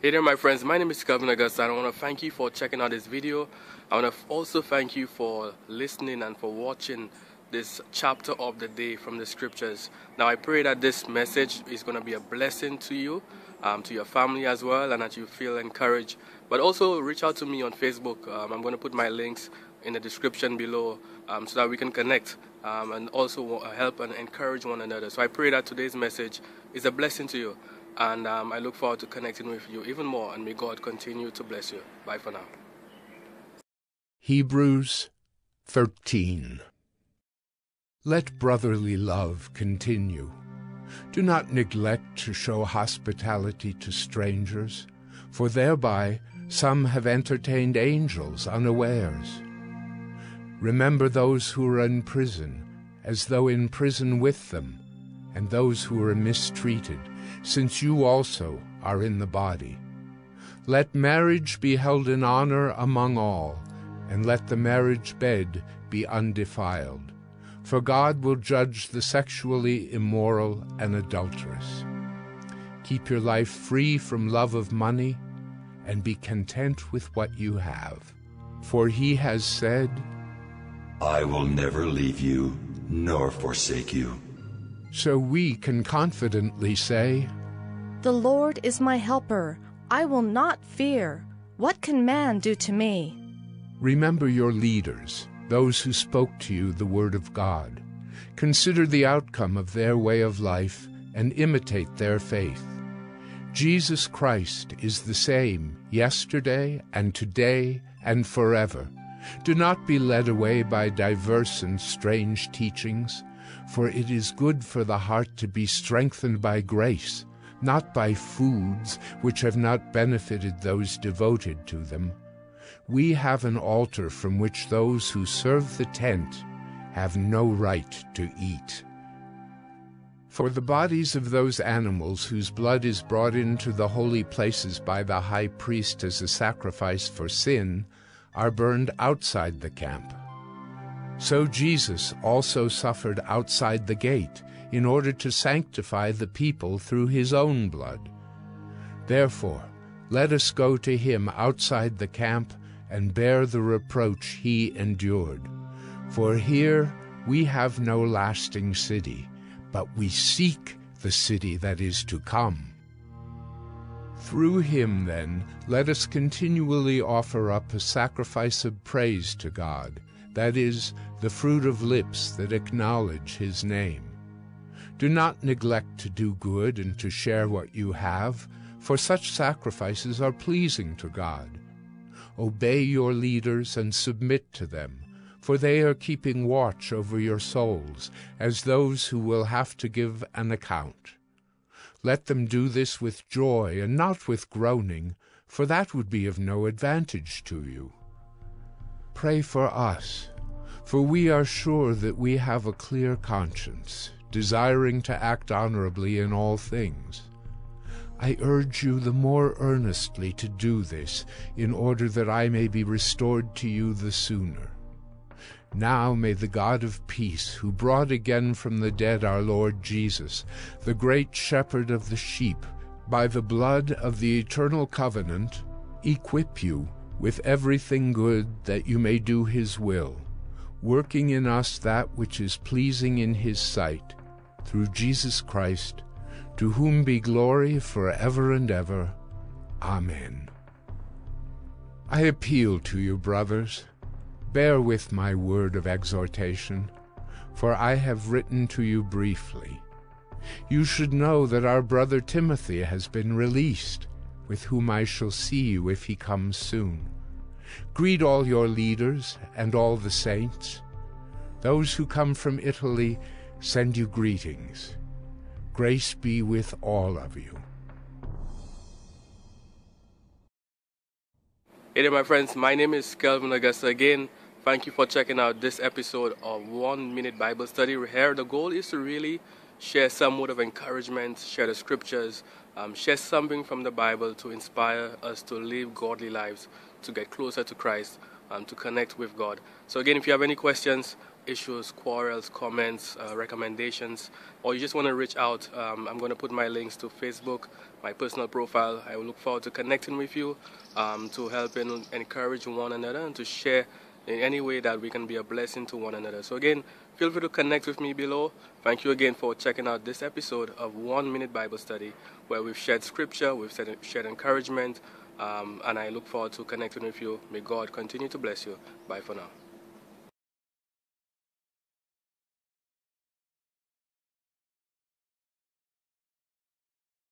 Hey there my friends, my name is Kelvin Augusta and I want to thank you for checking out this video. I want to also thank you for listening and for watching this chapter of the day from the scriptures. Now I pray that this message is going to be a blessing to you, to your family as well, and that you feel encouraged. But also reach out to me on Facebook. I'm going to put my links in the description below so that we can connect and also help and encourage one another. So I pray that today's message is a blessing to you. And I look forward to connecting with you even more, and may God continue to bless you. Bye for now. Hebrews 13. Let brotherly love continue. Do not neglect to show hospitality to strangers, for thereby some have entertained angels unawares. Remember those who are in prison, as though in prison with them, and those who are mistreated, since you also are in the body. Let marriage be held in honor among all, and let the marriage bed be undefiled, for God will judge the sexually immoral and adulterous. Keep your life free from love of money, and be content with what you have. For he has said, I will never leave you nor forsake you. So we can confidently say, The Lord is my helper. I will not fear. What can man do to me? Remember your leaders, those who spoke to you the word of God. Consider the outcome of their way of life and imitate their faith. Jesus Christ is the same yesterday and today and forever. Do not be led away by diverse and strange teachings. For it is good for the heart to be strengthened by grace, not by foods which have not benefited those devoted to them. We have an altar from which those who serve the tent have no right to eat. For the bodies of those animals whose blood is brought into the holy places by the high priest as a sacrifice for sin are burned outside the camp. So Jesus also suffered outside the gate in order to sanctify the people through his own blood. Therefore, let us go to him outside the camp and bear the reproach he endured. For here we have no lasting city, but we seek the city that is to come. Through him, then, let us continually offer up a sacrifice of praise to God, that is, the fruit of lips that acknowledge his name. Do not neglect to do good and to share what you have, for such sacrifices are pleasing to God. Obey your leaders and submit to them, for they are keeping watch over your souls, as those who will have to give an account. Let them do this with joy and not with groaning, for that would be of no advantage to you. Pray for us, for we are sure that we have a clear conscience, desiring to act honorably in all things. I urge you the more earnestly to do this, in order that I may be restored to you the sooner. Now may the God of peace, who brought again from the dead our Lord Jesus, the great shepherd of the sheep, by the blood of the eternal covenant, equip you with everything good that you may do his will, working in us that which is pleasing in his sight, through Jesus Christ, to whom be glory forever and ever. Amen. I appeal to you, brothers, bear with my word of exhortation, for I have written to you briefly. You should know that our brother Timothy has been released, with whom I shall see you if he comes soon. Greet all your leaders and all the saints. Those who come from Italy send you greetings. Grace be with all of you. Hey there, my friends. My name is Kelvin Augusta again. Thank you for checking out this episode of 1 Minute Bible Study. Here, the goal is to really share some word of encouragement, share the scriptures, share something from the Bible to inspire us to live godly lives, to get closer to Christ, and to connect with God. So again, if you have any questions, issues, quarrels, comments, recommendations, or you just want to reach out, I'm going to put my links to Facebook, my personal profile. I will look forward to connecting with you, to help and encourage one another, and to share in any way that we can be a blessing to one another. So again, feel free to connect with me below. Thank you again for checking out this episode of 1 Minute Bible Study, where we've shared scripture, we've shared encouragement, and I look forward to connecting with you. May God continue to bless you. Bye for now.